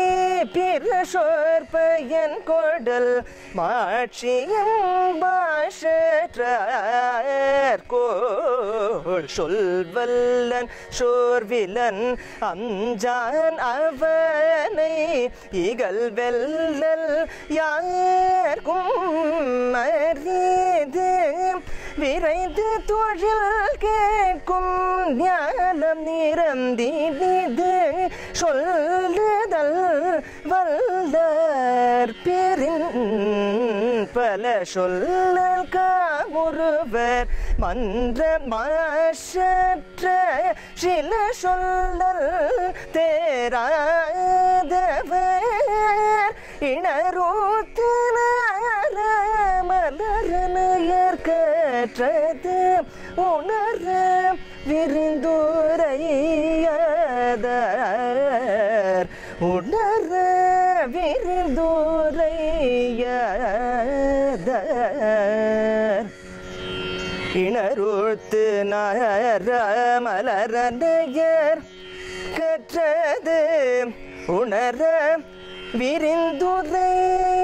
பிற சொற்பயன் கொடல் மாட்சியம் பாஷற்றார்கோள் சொல்வல்லன் சோர்விலன் அஞ்சான் அவனை இகழ்வெல்லல் யார்க்கும் அறிது விரைந்து தொழில் கேட்கும் ஞானம் நிரந்தி விது சொல்லுதல் வல்லர் பெரின் பல சொல்லல் காமுருவர் மன்ற மாசற்ற சில சொல்லல் தேராதவர் இணரூத்தினார மலரனையற்கற்றது உணர விருந்துரையதார் உணர விருந்துரையதார் இணருத்து நாயர மலரனையர் கற்றது உணர விருந்துரை